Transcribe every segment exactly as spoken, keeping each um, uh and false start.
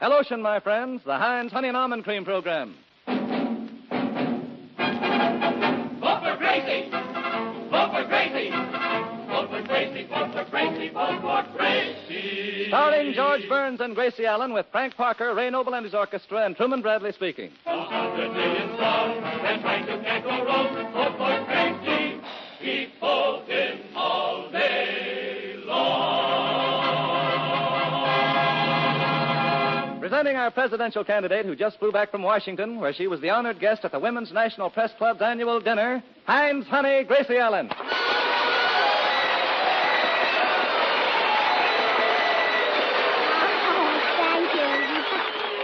Hello, my friends, the Heinz Honey and Almond Cream program. Vote for Gracie! Vote for Gracie! Vote for Gracie! Vote for Gracie! Vote for Gracie! Starring George Burns and Gracie Allen with Frank Parker, Ray Noble and his orchestra, and Truman Bradley speaking. one hundred million songs and trying to can't go wrong. Vote for Gracie! Keep voting all day long. Presenting our presidential candidate who just flew back from Washington, where she was the honored guest at the Women's National Press Club's annual dinner, Heinz Honey, Gracie Allen.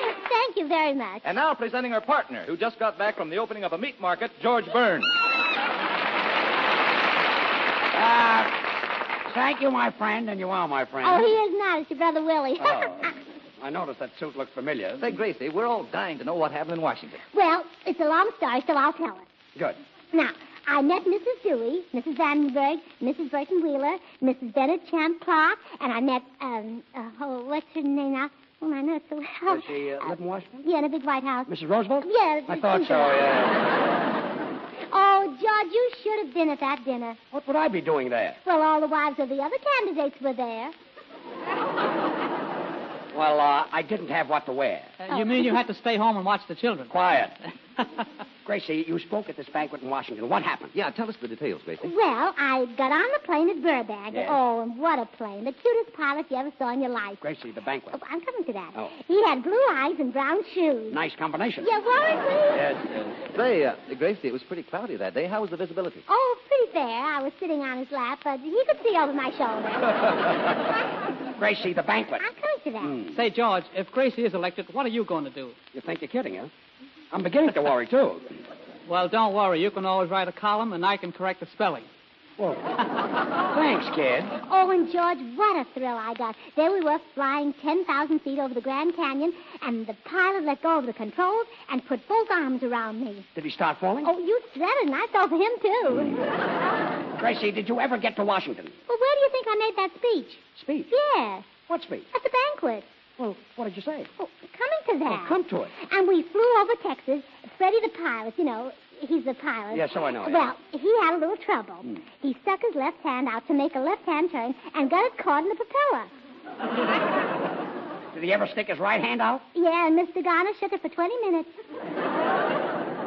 Oh, thank you. Thank you very much. And now presenting her partner, who just got back from the opening of a meat market, George Burns. Uh, thank you, my friend, and you are my friend. Oh, he is not. It's your brother Willie. Oh. I noticed that suit looked familiar. Say, Gracie, we're all dying to know what happened in Washington. Well, it's a long story, so I'll tell it. Good. Now, I met Missus Dewey, Missus Vandenberg, Missus Burton Wheeler, Missus Bennett, Champ Clark, and I met, um, uh, oh, what's her name now? Oh, I know it so well. Does she uh, live in Washington? Yeah, in a big White House. Missus Roosevelt? Yeah. I thought so, yeah. Oh, George, you should have been at that dinner. What would I be doing there? Well, all the wives of the other candidates were there. Well, uh, I didn't have what to wear. Uh, oh. You mean you had to stay home and watch the children? Quiet. Gracie, you spoke at this banquet in Washington. What happened? Yeah, tell us the details, Gracie. Well, I got on the plane at Burbank. Yes. Oh, and what a plane. The cutest pilot you ever saw in your life. Gracie, the banquet. Oh, I'm coming to that. Oh. He had blue eyes and brown shoes. Nice combination. Yeah, weren't we? Yes, yes. Say, uh, Gracie, it was pretty cloudy that day. How was the visibility? Oh, pretty fair. I was sitting on his lap, but he could see over my shoulder. Gracie, the banquet. I'm coming to that. Mm. Say, George, if Gracie is elected, what are you going to do? You think you're kidding, huh? I'm beginning to worry, too. Well, don't worry. You can always write a column, and I can correct the spelling. Well, thanks, kid. Oh, and, George, what a thrill I got. There we were flying ten thousand feet over the Grand Canyon, and the pilot let go of the controls and put both arms around me. Did he start falling? Oh, you said it, and I fell for him, too. Gracie, did you ever get to Washington? Well, where do you think I made that speech? Speech? Yes. What speech? At the banquet. Well, what did you say? Oh, coming to that. Oh, come to it. And we flew over Texas. Freddie the pilot, you know, he's the pilot. Yeah, so I know. Well, yeah. He had a little trouble. Mm. He stuck his left hand out to make a left-hand turn and got it caught in the propeller. Did he ever stick his right hand out? Yeah, and Mister Garner shook it for twenty minutes.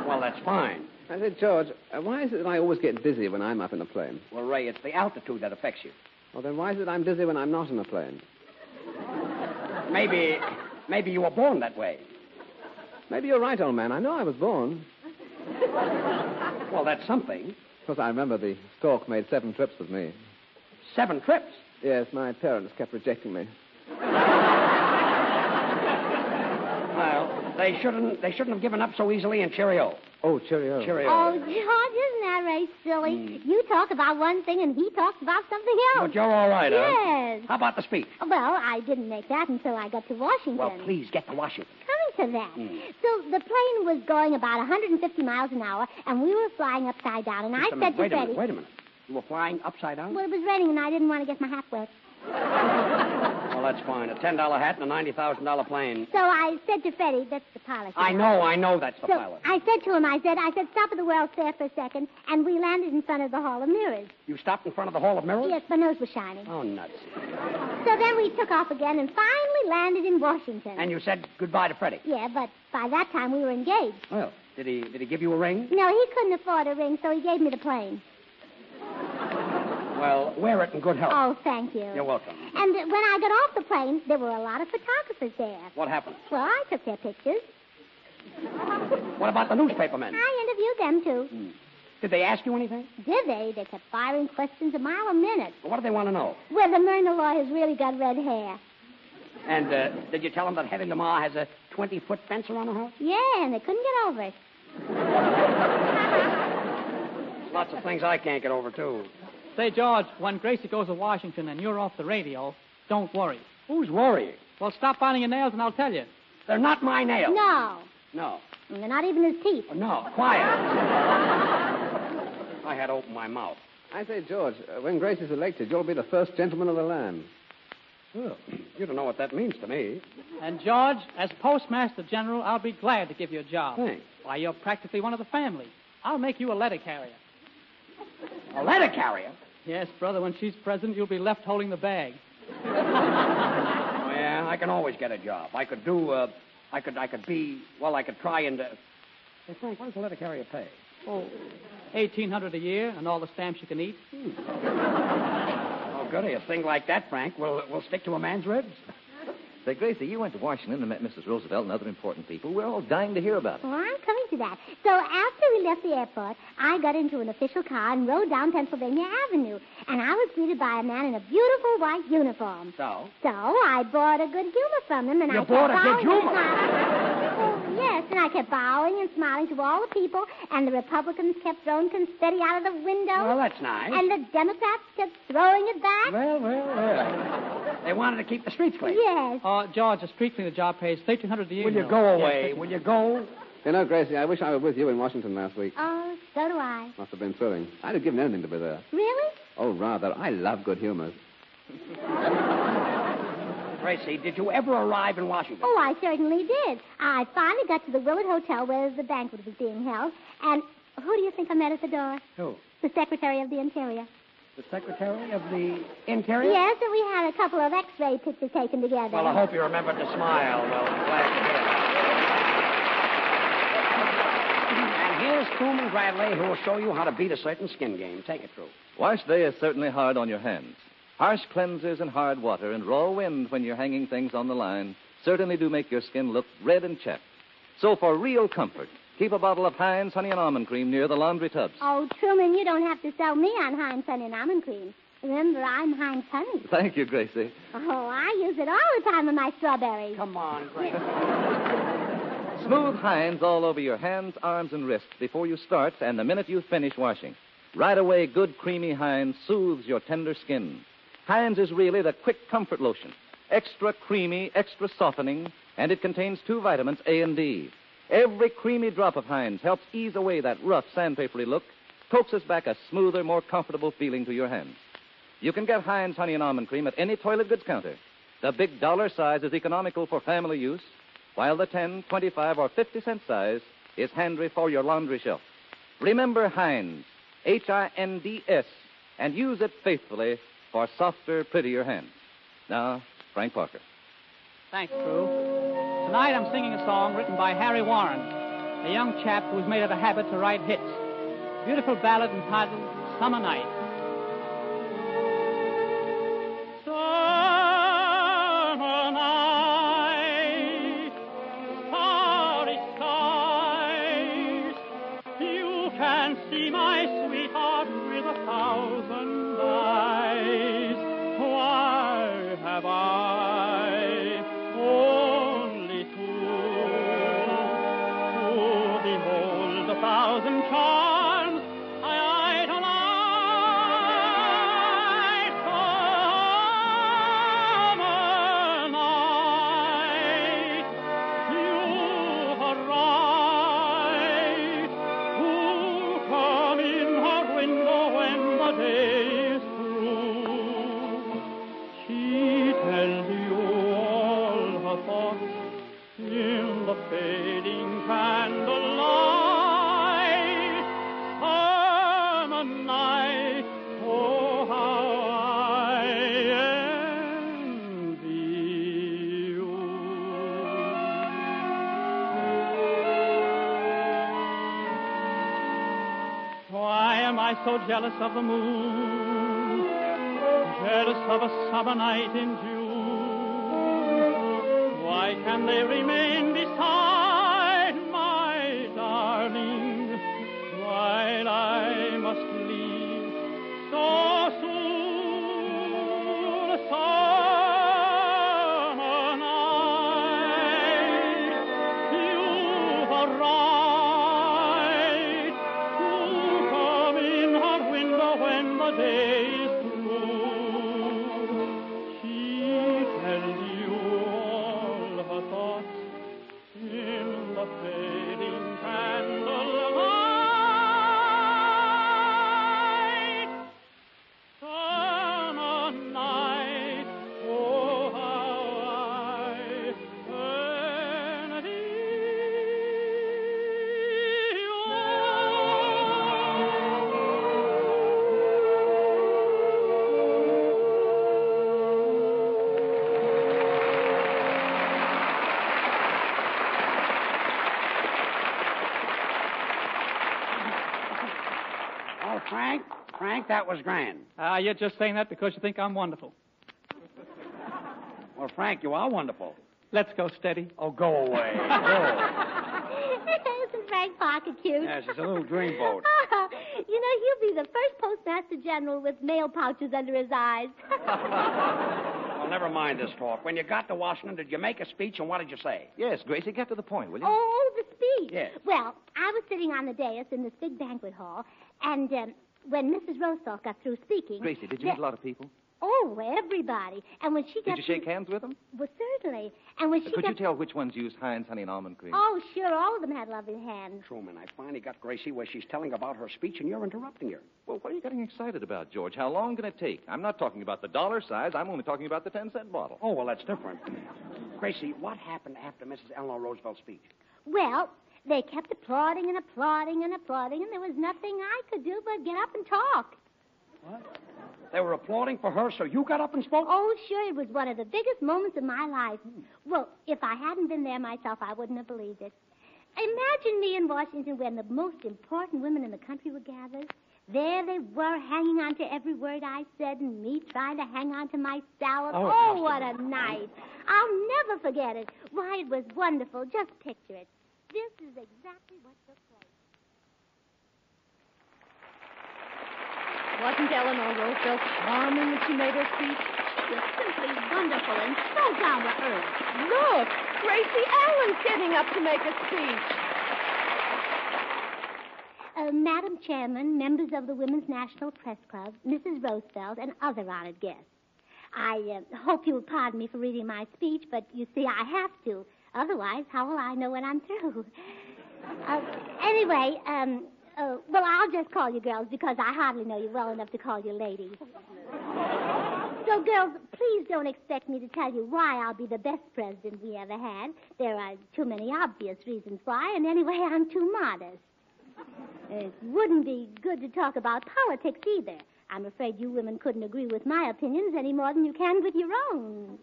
Well, that's fine. I said, George, uh, why is it that I always get dizzy when I'm up in a plane? Well, Ray, it's the altitude that affects you. Well, then why is it I'm dizzy when I'm not in a plane? Maybe, maybe you were born that way. Maybe you're right, old man. I know I was born. Well, that's something. Of course, I remember the stork made seven trips with me. Seven trips? Yes, my parents kept rejecting me. Well, they shouldn't, they shouldn't have given up so easily, and cheerio. Oh, cheerio. Cheerio. Oh, George, isn't that right, silly? Mm. You talk about one thing and he talks about something else. But you're all right, yes. Huh? How about the speech? Well, I didn't make that until I got to Washington. Well, please, get to Washington. Coming to that. Mm. So the plane was going about one hundred fifty miles an hour, and we were flying upside down, and Just I said to Freddie... Wait a minute. You were flying upside down? Well, it was raining, and I didn't want to get my hat wet. Well, that's fine. A ten dollar hat and a ninety thousand dollar plane. So I said to Freddie, that's the pilot. I know, I know that's the so pilot. I said to him, I said, I said, stop at the World's Fair for a second, and we landed in front of the Hall of Mirrors. You stopped in front of the Hall of Mirrors? Yes, my nose was shining. Oh, nuts. So then we took off again and finally landed in Washington. And you said goodbye to Freddie? Yeah, but by that time we were engaged. Well, did he, did he give you a ring? No, he couldn't afford a ring, so he gave me the plane. Well, wear it in good health. Oh, thank you. You're welcome. And when I got off the plane, there were a lot of photographers there. What happened? Well, I took their pictures. What about the newspaper men? I interviewed them, too. Mm. Did they ask you anything? Did they? They kept firing questions a mile a minute. Well, what do they want to know? Whether Myrna Loy has really got red hair. And uh, did you tell them that Hedy Lamarr has a twenty-foot fence around the house? Yeah, and they couldn't get over it. There's lots of things I can't get over, too. Say, George, when Gracie goes to Washington and you're off the radio, don't worry. Who's worrying? Well, stop biting your nails and I'll tell you. They're not my nails. No. No. And they're not even his teeth. Oh, no, quiet. I had to open my mouth. I say, George, uh, when Gracie's elected, you'll be the first gentleman of the land. Well, you don't know what that means to me. And, George, as Postmaster General, I'll be glad to give you a job. Thanks. Why, you're practically one of the family. I'll make you a letter carrier. A letter carrier? Yes, brother, when she's president, you'll be left holding the bag. Well, I can always get a job. I could do, uh, I could, I could be, well, I could try and... Uh... Hey, Frank, what does a letter carrier pay? Oh, eighteen hundred dollars a year and all the stamps you can eat. Hmm. Goody, a thing like that, Frank, will will stick to a man's ribs. Say, Gracie, you went to Washington and met Missus Roosevelt and other important people. We're all dying to hear about it. Well, I'm coming to that. So after we left the airport, I got into an official car and rode down Pennsylvania Avenue. And I was greeted by a man in a beautiful white uniform. So? So I bought a good humor from him. And you I bought a good humor? Oh, yes, and I kept bowing and smiling to all the people. And the Republicans kept throwing confetti out of the window. Well, that's nice. And the Democrats kept throwing it back. Well, well, well. They wanted to keep the streets clean. Yes. Oh, uh, George, a street cleaner job pays thirteen hundred dollars a year. Will you go away? Will you go? You know, Gracie, I wish I were with you in Washington last week. Oh, so do I. Must have been thrilling. I'd have given anything to be there. Really? Oh, rather. I love good humor. Gracie, did you ever arrive in Washington? Oh, I certainly did. I finally got to the Willard Hotel where the banquet was being held. And who do you think I met at the door? Who? The Secretary of the Interior. The Secretary of the Interior? Yes, and we had a couple of x-ray pictures taken together. Well, I hope you remembered to smile. Well, I'm glad you did. And here's Truman Bradley, who will show you how to beat a certain skin game. Take it, True. Wash day is certainly hard on your hands. Harsh cleansers and hard water and raw wind when you're hanging things on the line certainly do make your skin look red and chapped. So for real comfort... keep a bottle of Heinz Honey and Almond Cream near the laundry tubs. Oh, Truman, you don't have to sell me on Heinz Honey and Almond Cream. Remember, I'm Heinz Honey. Thank you, Gracie. Oh, I use it all the time on my strawberries. Come on, Gracie. Smooth Heinz all over your hands, arms, and wrists before you start and the minute you finish washing. Right away, good creamy Heinz soothes your tender skin. Heinz is really the quick comfort lotion. Extra creamy, extra softening, and it contains two vitamins, A and D. Every creamy drop of Heinz helps ease away that rough, sandpapery look, coaxes back a smoother, more comfortable feeling to your hands. You can get Heinz Honey and Almond Cream at any toilet goods counter. The big dollar size is economical for family use, while the ten, twenty-five, or fifty cent size is handy for your laundry shelf. Remember Heinz, H I N D S, and use it faithfully for softer, prettier hands. Now, Frank Parker. Thanks, Prue. Tonight I'm singing a song written by Harry Warren, a young chap who's made it a habit to write hits. Beautiful ballad entitled Summer Night. So jealous of the moon, jealous of a summer night in June. Why can they remain beside my darling while I must leave so soon? A summer night, you are right. Yeah. Frank, Frank, that was grand. Ah, uh, you're just saying that because you think I'm wonderful. Well, Frank, you are wonderful. Let's go steady. Oh, go away. Go away. Isn't Frank Parker cute? Yes, he's a little dreamboat. Oh, you know, he'll be the first postmaster general with mail pouches under his eyes. Well, never mind this talk. When you got to Washington, did you make a speech, and what did you say? Yes, Gracie, get to the point, will you? Oh, the speech. Yes. Well, I was sitting on the dais in this big banquet hall, and um, when Missus Roosevelt got through speaking... Gracie, did you the... meet a lot of people? Oh, everybody. And when she got... Did you shake hands with them? Well, certainly. And when she Could got... you tell which ones used Heinz Honey and Almond Cream? Oh, sure. All of them had lovely hands. Truman, I finally got Gracie where she's telling about her speech, and you're interrupting her. Well, what are you getting excited about, George? How long can it take? I'm not talking about the dollar size. I'm only talking about the ten-cent bottle. Oh, well, that's different. Gracie, what happened after Missus Eleanor Roosevelt's speech? Well, they kept applauding and applauding and applauding, and there was nothing I could do but get up and talk. What? They were applauding for her, so you got up and spoke? Oh, sure. It was one of the biggest moments of my life. Well, if I hadn't been there myself, I wouldn't have believed it. Imagine me in Washington when the most important women in the country were gathered. There they were, hanging on to every word I said, and me trying to hang on to my salad. Oh, oh what a night. I'll never forget it. Why, it was wonderful. Just picture it. This is exactly what the place. Wasn't Eleanor Roosevelt charming when she made her speech? She was simply wonderful and so down to earth. Look, Gracie Allen's getting up to make a speech. Uh, Madam Chairman, members of the Women's National Press Club, Missus Roosevelt, and other honored guests. I uh, hope you'll pardon me for reading my speech, but you see, I have to. Otherwise, how will I know when I'm through? Uh, anyway, um... Uh, well, I'll just call you girls because I hardly know you well enough to call you ladies. So, girls, please don't expect me to tell you why I'll be the best president we ever had. There are too many obvious reasons why, and anyway, I'm too modest. It wouldn't be good to talk about politics either. I'm afraid you women couldn't agree with my opinions any more than you can with your own.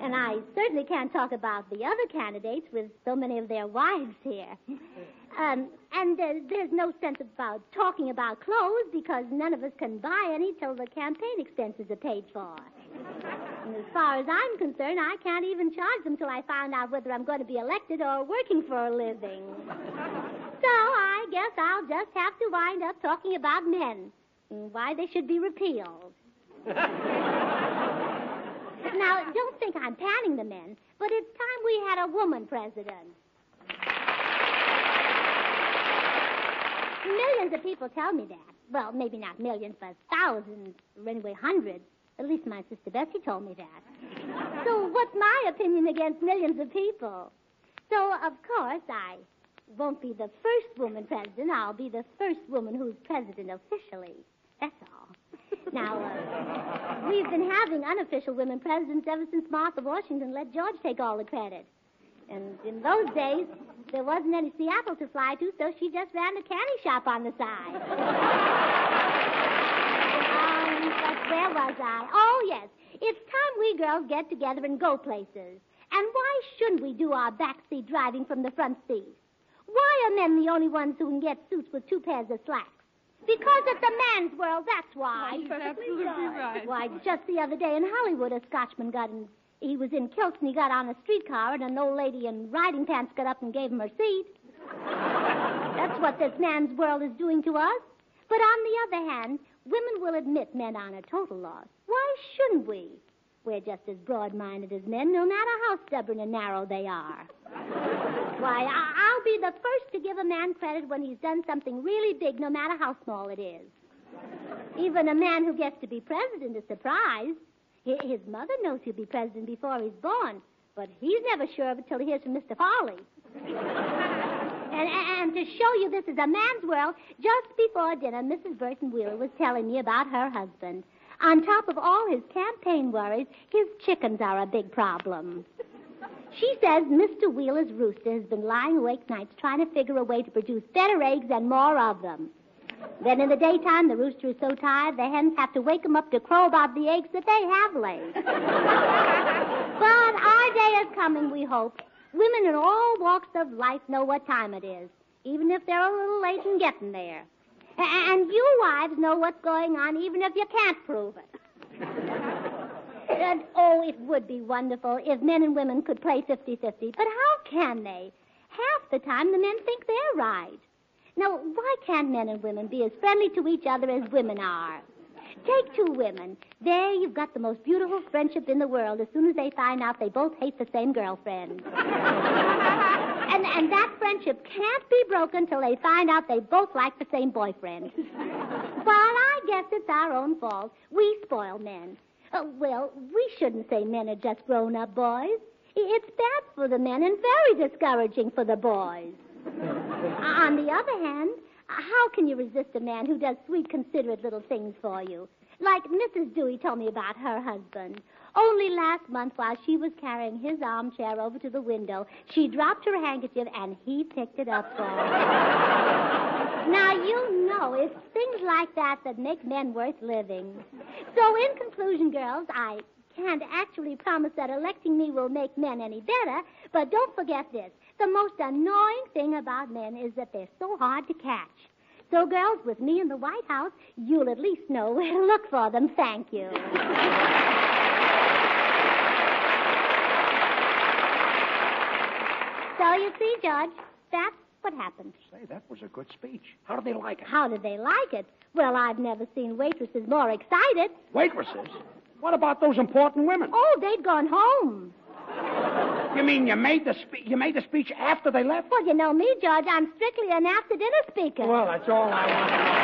And I certainly can't talk about the other candidates with so many of their wives here. Um, and uh, there's no sense about talking about clothes because none of us can buy any till the campaign expenses are paid for. And as far as I'm concerned, I can't even charge them till I find out whether I'm going to be elected or working for a living. So I guess I'll just have to wind up talking about men and why they should be repealed. Now, don't think I'm panning the men, but it's time we had a woman president. Millions of people tell me that. Well, maybe not millions, but thousands, or anyway hundreds. At least my sister Bessie told me that. So what's my opinion against millions of people? So, of course, I won't be the first woman president. I'll be the first woman who's president officially. That's all. Now, uh, we've been having unofficial women presidents ever since Martha Washington let George take all the credit. And in those days, there wasn't any Seattle to fly to, so she just ran a candy shop on the side. um, but where was I? Oh, yes. It's time we girls get together and go places. And why shouldn't we do our backseat driving from the front seat? Why are men the only ones who can get suits with two pairs of slacks? Because it's a man's world, that's why. Well, you're absolutely right. Why, just the other day in Hollywood, a Scotchman got in... He was in kilts and he got on a streetcar, and an old lady in riding pants got up and gave him her seat. That's what this man's world is doing to us. But on the other hand, women will admit men aren't a total loss. Why shouldn't we? We're just as broad-minded as men, no matter how stubborn and narrow they are. Why, I- I'll be the first to give a man credit when he's done something really big, no matter how small it is. Even a man who gets to be president is surprised. His mother knows he'll be president before he's born, but he's never sure of it till he hears from Mister Farley. and, and to show you this is a man's world, just before dinner, Missus Burton Wheeler was telling me about her husband. On top of all his campaign worries, his chickens are a big problem. She says Mister Wheeler's rooster has been lying awake nights trying to figure a way to produce better eggs and more of them. Then in the daytime, the rooster is so tired, the hens have to wake him up to crow about the eggs that they have laid. But our day is coming, we hope. Women in all walks of life know what time it is, even if they're a little late in getting there. And you wives know what's going on, even if you can't prove it. And, oh, it would be wonderful if men and women could play fifty-fifty. But how can they? Half the time the men think they're right. Now, why can't men and women be as friendly to each other as women are? Take two women. There you've got the most beautiful friendship in the world as soon as they find out they both hate the same girlfriend. and, and that friendship can't be broken till they find out they both like the same boyfriend. But I guess it's our own fault. We spoil men. Uh, well, we shouldn't say men are just grown-up boys. It's bad for the men and very discouraging for the boys. On the other hand, how can you resist a man who does sweet, considerate little things for you? Like Missus Dewey told me about her husband. Only last month, while she was carrying his armchair over to the window, she dropped her handkerchief and he picked it up for her. Now, you know, it's things like that that make men worth living. So, in conclusion, girls, I can't actually promise that electing me will make men any better, but don't forget this. The most annoying thing about men is that they're so hard to catch. So, girls, with me in the White House, you'll at least know where to look for them. Thank you. So, you see, Judge, that's what happened. Say, that was a good speech. How did they like it? How did they like it? Well, I've never seen waitresses more excited. Waitresses? What about those important women? Oh, they'd gone home. You mean you made the spe- you made the speech after they left? Well, you know me, George. I'm strictly an after-dinner speaker. Well, that's all I want to know.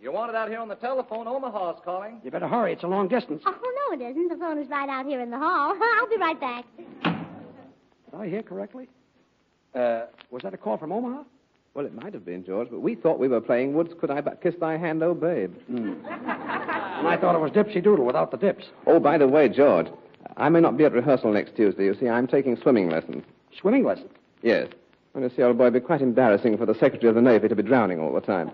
You wanted out here on the telephone. Omaha's calling. You better hurry. It's a long distance. Oh, no, it isn't. The phone is right out here in the hall. I'll be right back. Did I hear correctly? Uh, was that a call from Omaha? Well, it might have been, George, but we thought we were playing Woods Could I But Kiss Thy Hand, Oh Babe. Mm. And I thought it was Dipsy Doodle without the dips. Oh, by the way, George, I may not be at rehearsal next Tuesday. You see, I'm taking swimming lessons. Swimming lessons? Yes. Well, you see, old boy, it'd be quite embarrassing for the Secretary of the Navy to be drowning all the time.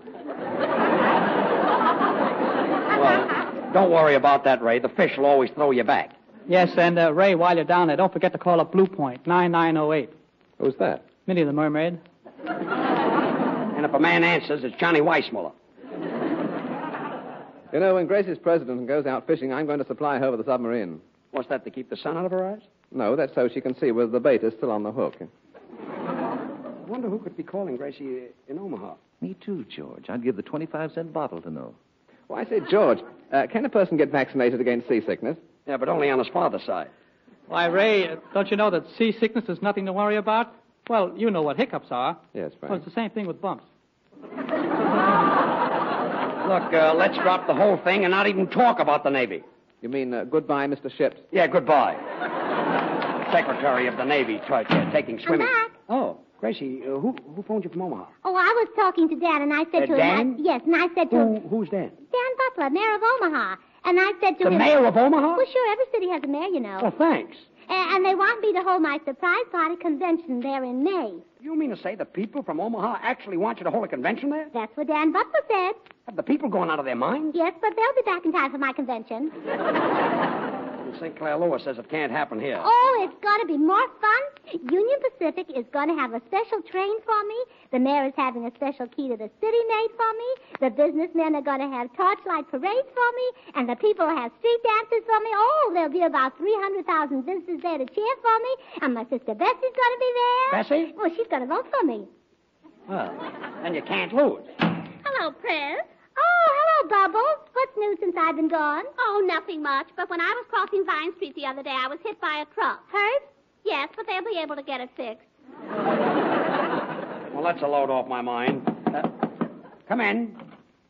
Don't worry about that, Ray. The fish will always throw you back. Yes, and, uh, Ray, while you're down there, don't forget to call up Blue Point, nine nine oh eight. Who's that? Minnie the Mermaid. And if a man answers, it's Johnny Weissmuller. You know, when Gracie's president and goes out fishing, I'm going to supply her with a submarine. What's that, to keep the sun out of her eyes? No, that's so she can see whether the bait is still on the hook. I wonder who could be calling Gracie in Omaha. Me too, George. I'd give the twenty-five cent bottle to know. Well, I say, George, uh, can a person get vaccinated against seasickness? Yeah, but only on his father's side. Why, Ray, don't you know that seasickness is nothing to worry about? Well, you know what hiccups are. Yes, Frank. Well, it's the same thing with bumps. Look, uh, let's drop the whole thing and not even talk about the Navy. You mean uh, goodbye, Mister Ships? Yeah, goodbye. Secretary of the Navy tried uh, taking swimming. I'm back. Oh, Gracie, uh, who who phoned you from Omaha? Oh, I was talking to Dan, and I said uh, to him... Dan? I, yes, and I said to who, him... Who's Dan? Dan Butler, mayor of Omaha. And I said to the him... The mayor of Omaha? Well, sure, every city has a mayor, you know. Well, thanks. And they want me to hold my surprise party convention there in May. You mean to say the people from Omaha actually want you to hold a convention there? That's what Dan Butler said. Have the people gone out of their minds? Yes, but they'll be back in time for my convention. And Sinclair Lewis says it can't happen here. Oh, it's going to be more fun. Union Pacific is going to have a special train for me. The mayor is having a special key to the city made for me. The businessmen are going to have torchlight parades for me. And the people will have street dances for me. Oh, there'll be about three hundred thousand visitors there to cheer for me. And my sister Bessie's going to be there. Bessie? Well, she's going to vote for me. Well, then you can't lose. Hello, Prez. Oh, hello, Bubbles. What's new since I've been gone? Oh, nothing much. But when I was crossing Vine Street the other day, I was hit by a truck. Hurt? Yes, but they'll be able to get it fixed. Well, that's a load off my mind. Uh, come in.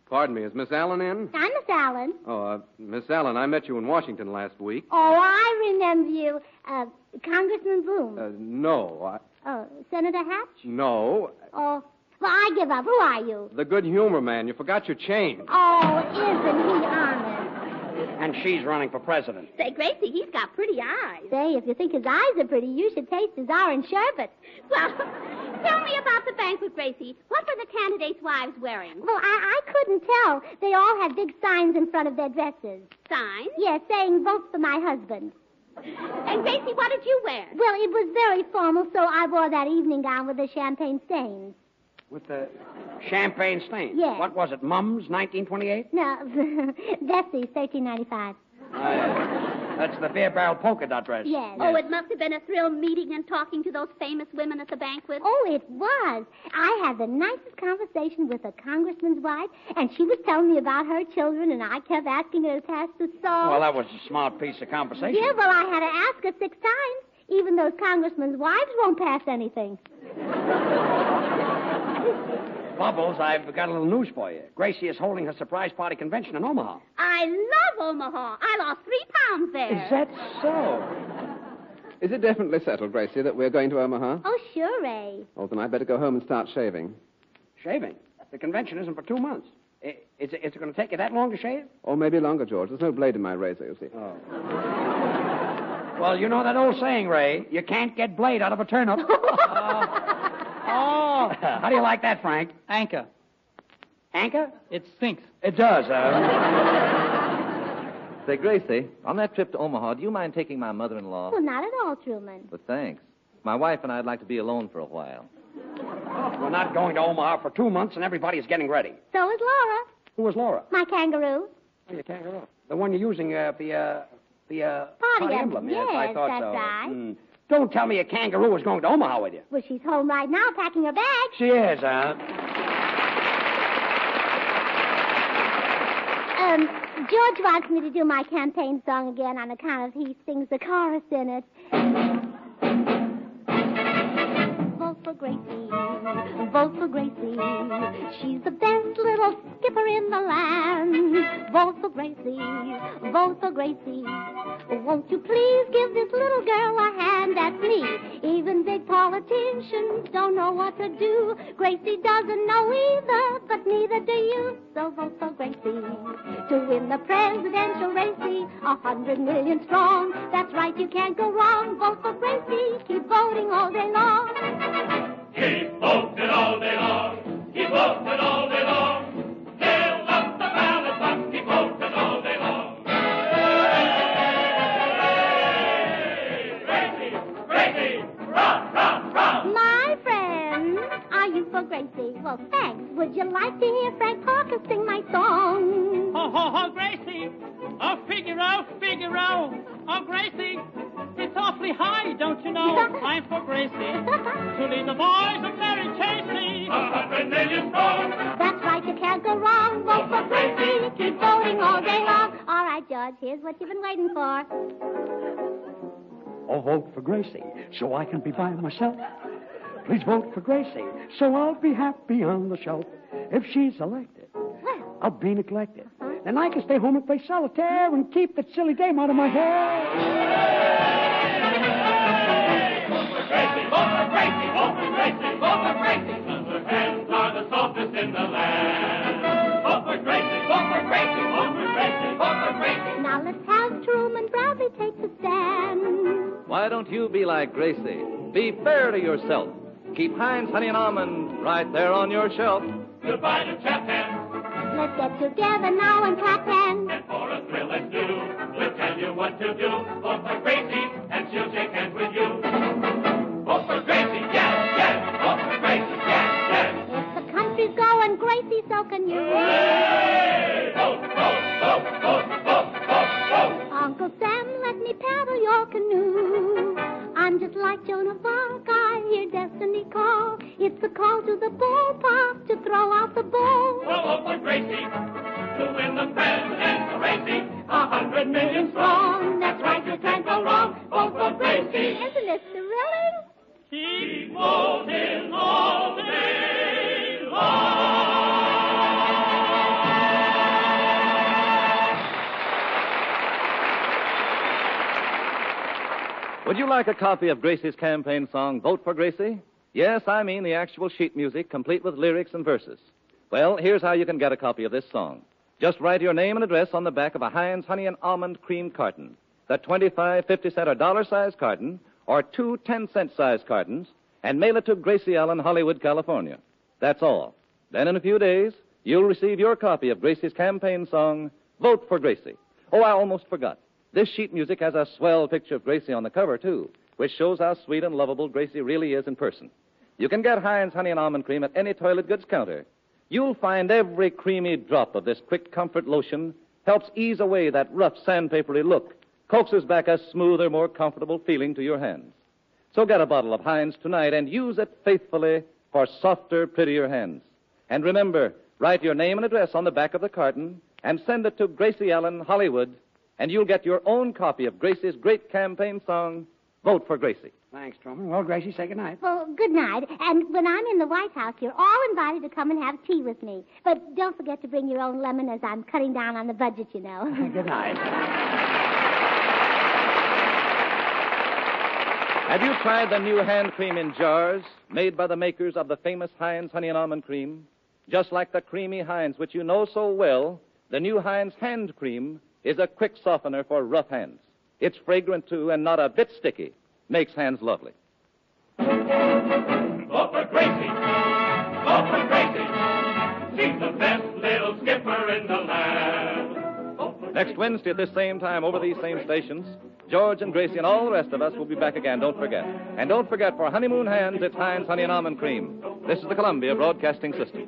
Pardon me, is Miss Allen in? I'm Miss Allen. Oh, uh, Miss Allen, I met you in Washington last week. Oh, I remember you. Uh, Congressman Bloom. Uh, no. I... Oh, Senator Hatch? No. Oh, well, I give up. Who are you? The good humor man. You forgot your change. Oh, isn't he honest? And she's running for president. Say, Gracie, he's got pretty eyes. Say, if you think his eyes are pretty, you should taste his orange sherbet. Well, tell me about the banquet, Gracie. What were the candidates' wives wearing? Well, I, I couldn't tell. They all had big signs in front of their dresses. Signs? Yes, saying, vote for my husband. And, Gracie, what did you wear? Well, it was very formal, so I wore that evening gown with the champagne stains. With the champagne stain? Yes. What was it, Mum's, nineteen twenty-eight? No, Bessie's, thirteen ninety-five. Uh, that's the beer barrel polka dot dress. Yes. Oh, it must have been a thrill meeting and talking to those famous women at the banquet. Oh, it was. I had the nicest conversation with a congressman's wife, and she was telling me about her children, and I kept asking her to pass the salt. Well, that was a smart piece of conversation. Yeah, well, I had to ask her six times. Even those congressmen's wives won't pass anything. Bubbles, I've got a little news for you. Gracie is holding her surprise party convention in Omaha. I love Omaha. I lost three pounds there. Is that so? Is it definitely settled, Gracie, that we're going to Omaha? Oh, sure, Ray. Well, then I'd better go home and start shaving. Shaving? The convention isn't for two months. Is it, it, it going to take you that long to shave? Or maybe longer, George. There's no blade in my razor, you see. Oh. Well, you know that old saying, Ray, you can't get blade out of a turnip. uh, Oh, how do you like that, Frank? Anchor. Anchor? It sinks. It does, uh. Say, Gracie, on that trip to Omaha, do you mind taking my mother-in-law? Well, not at all, Truman. But thanks. My wife and I would like to be alone for a while. We're not going to Omaha for two months, and everybody's getting ready. So is Laura. Who is Laura? My kangaroo. Oh, your kangaroo. The one you're using, uh, the, uh, the, uh... Party, party emblem. Yes, yes, I thought that's so. Right. Mm. Don't tell me a kangaroo is going to Omaha with you. Well, she's home right now packing her bag. She is, huh? Um, George wants me to do my campaign song again on account of he sings the chorus in it. Vote for Gracie. Vote for Gracie. She's the best little skipper in the land. Vote for Gracie. Vote for Gracie. Won't you please give this little girl a hand? That's me. Even big politicians don't know what to do. Gracie doesn't know either, but neither do you. So vote for Gracie to win the presidential race. A hundred million strong. That's right, you can't go wrong. Vote for Gracie. Keep voting all day long. Keep voting all day long. Keep voting all day long. Fill up the ballot box. Keep voting all day long. like to hear Frank Parker sing my song. Ho, ho, ho, Gracie! Oh, Figaro, Figaro! Oh, Gracie! It's awfully high, don't you know? I'm for Gracie to lead the boys of Mary Casey. A hundred million votes. That's right, you can't go wrong. Vote for Gracie. Keep voting all day long. All right, George, here's what you've been waiting for. I'll vote for Gracie so I can be by myself. Please vote for Gracie so I'll be happy on the shelf. If she's elected, well, I'll be neglected. Uh-huh. Then I can stay home and play solitaire and keep that silly game out of my hair. Now let's have Truman Bradley take a stand. Why don't you be like Gracie? Be fair to yourself. Keep Heinz Honey and Almond right there on your shelf. Goodbye to Chap Hand. Let's get together now and clap hands. And for a thrill and do, we'll tell you what to do. Vote for Gracie and she'll shake hands with you. Vote for Gracie, yes, yes. Vote for Gracie, yes, yes. If the country's going, Gracie, so can you. Hey! Vote, vote, vote, vote, vote, vote, vote. Uncle Sam, let me paddle your canoe. I'm just like Joan of Arc, I hear destiny call. It's a call to the ballpark to throw out the ball. Well, vote for Gracie to win the presidential racing, a hundred million strong. That's right, you can't go wrong. Vote for Gracie. Isn't it thrilling? Keep voting all day long. Would you like a copy of Gracie's campaign song, Vote for Gracie? Yes, I mean the actual sheet music, complete with lyrics and verses. Well, here's how you can get a copy of this song. Just write your name and address on the back of a Heinz Honey and Almond Cream carton, that twenty-five, fifty cent, or dollar-size carton, or two ten-cent size cartons, and mail it to Gracie Allen, Hollywood, California. That's all. Then in a few days, you'll receive your copy of Gracie's campaign song, Vote for Gracie. Oh, I almost forgot. This sheet music has a swell picture of Gracie on the cover, too, which shows how sweet and lovable Gracie really is in person. You can get Heinz Honey and Almond Cream at any toilet goods counter. You'll find every creamy drop of this quick comfort lotion helps ease away that rough, sandpapery look, coaxes back a smoother, more comfortable feeling to your hands. So get a bottle of Heinz tonight and use it faithfully for softer, prettier hands. And remember, write your name and address on the back of the carton and send it to Gracie Allen, Hollywood, and you'll get your own copy of Gracie's great campaign song, Vote for Gracie. Thanks, Truman. Well, Gracie, say good night. Well, good night. And when I'm in the White House, you're all invited to come and have tea with me. But don't forget to bring your own lemon, as I'm cutting down on the budget, you know. Good night. Have you tried the new hand cream in jars made by the makers of the famous Heinz Honey and Almond Cream? Just like the creamy Heinz, which you know so well, the new Heinz hand cream is a quick softener for rough hands. It's fragrant, too, and not a bit sticky. Makes hands lovely. Vote for Gracie. Vote for Gracie. She's the best little skipper in the land. Next Wednesday at this same time, over these same stations, George and Gracie and all the rest of us will be back again. Don't forget. And don't forget, for honeymoon hands, it's Heinz Honey and Almond Cream. This is the Columbia Broadcasting System.